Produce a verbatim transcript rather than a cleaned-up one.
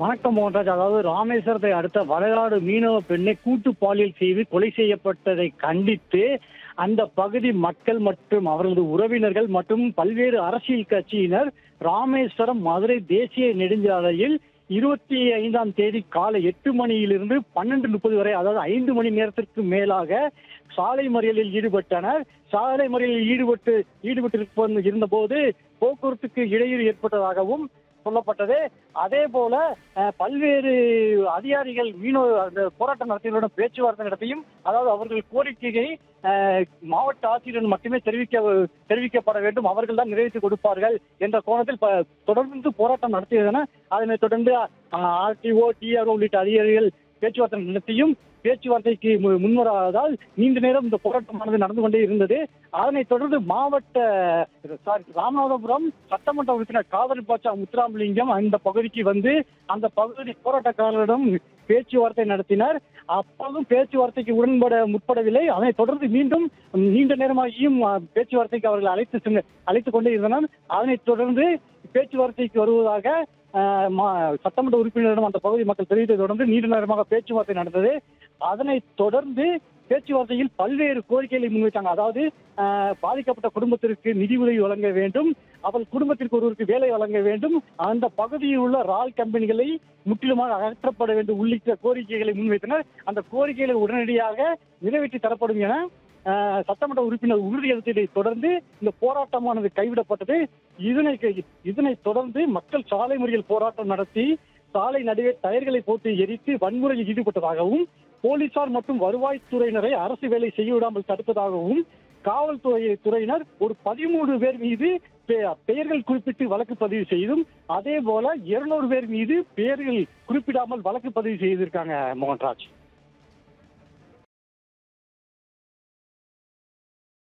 வணக்கம். ஒன்றாஜ், அதாவது ராமேஸ்வரத்தை அடுத்த வளையாடு மீனவ பெண்ணை கூட்டு பாலியல் செய்து கொலை செய்யப்பட்டதை கண்டித்து அந்த பகுதி மக்கள் மற்றும் அவர்களது உறவினர்கள் மற்றும் பல்வேறு அரசியல் கட்சியினர் ராமேஸ்வரம் மதுரை தேசிய நெடுஞ்சாலையில் இருபத்தி ஐந்தாம் தேதி காலை எட்டு மணியிலிருந்து பன்னெண்டு முப்பது வரை, அதாவது ஐந்து மணி நேரத்திற்கு மேலாக சாலை மறியலில் ஈடுபட்டனர். சாலை மறியலில் ஈடுபட்டு ஈடுபட்டிருப்ப இருந்தபோது போக்குவரத்துக்கு இடையூறு ஏற்பட்டதாகவும் சொல்லப்பட்டது. அதே போல பல்வேறு அதிகாரிகள் மீனவ போராட்டம் நடத்தியவர்களுடன் பேச்சுவார்த்தை நடத்தியும், அதாவது அவர்கள் கோரிக்கையை மாவட்ட ஆட்சியரிடம் மட்டுமே தெரிவிக்க தெரிவிக்கப்பட வேண்டும், அவர்கள் தான் நிறைவேற்றி கொடுப்பார்கள் என்ற கோணத்தில் தொடர்ந்து போராட்டம் நடத்தியதன. அதனை தொடர்ந்து ஆர்டிஓ டிஆர்ஓ உள்ளிட்ட அதிகாரிகள் பேச்சுவார்த்தை நடத்தியும் பேச்சுவார்த்தைக்கு முன்வராததால் நீண்ட நேரம் இந்த போராட்டமானது நடந்து கொண்டே இருந்தது. அதனைத் தொடர்ந்து மாவட்ட ராமநாதபுரம் சட்டமன்ற உறுப்பினர் காவிரி பாட்சா முத்துராமலிங்கம் அந்த பகுதிக்கு வந்து அந்த பகுதி போராட்டக்காரர்களிடம் பேச்சுவார்த்தை நடத்தினர். அப்போதும் பேச்சுவார்த்தைக்கு உடன்பட முற்படவில்லை. அதனைத் தொடர்ந்து மீண்டும் நீண்ட நேரமாகியும் பேச்சுவார்த்தைக்கு அவர்கள் அழைத்து அழைத்துக் கொண்டே இருந்தனர். அதனைத் தொடர்ந்து பேச்சுவார்த்தைக்கு வருவதாக சட்டமன்ற உறுப்பினரிடம் அந்த பகுதி மக்கள் தெரிவித்ததை தொடர்ந்து நீண்ட நேரமாக பேச்சுவார்த்தை நடந்தது. அதனைத் தொடர்ந்து பேச்சுவார்த்தையில் பல்வேறு கோரிக்கைகளை முன்வைத்தாங்க. அதாவது பாதிக்கப்பட்ட குடும்பத்திற்கு நிதி உதவி வழங்க வேண்டும், அவள் குடும்பத்திற்கு ஒருவருக்கு வேலை வழங்க வேண்டும், அந்த பகுதியில் உள்ள ரால் கம்பெனிகளை முற்றிலுமாக அகற்றப்பட வேண்டும் உள்ளிட்ட கோரிக்கைகளை முன்வைத்தனர். அந்த கோரிக்கைகளை உடனடியாக நிறைவேற்றி தரப்படும் என சட்டமன்ற உறுப்பினர் உறுதியளித்ததை தொடர்ந்து இந்த போராட்டமானது கைவிடப்பட்டது. இதனை இதனை தொடர்ந்து மக்கள் சாலை மறியல் போராட்டம் நடத்தி சாலை நடுவே டயர்களை போட்டு எரித்து வன்முறையில் ஈடுபட்டதாகவும், போலீசார் மற்றும் வருவாய்த்துறையினரை அரசு வேலை செய்ய விடாமல் தடுப்பதாகவும், காவல்துறை துறையினர் ஒரு பதிமூன்று பேர் மீது பெயர்கள் குறிப்பிட்டு வழக்கு பதிவு செய்தும், அதே போல இருநூறு பேர் மீது பெயர்கள் குறிப்பிடாமல் வழக்கு பதிவு செய்திருக்காங்க. மோகன்ராஜ்.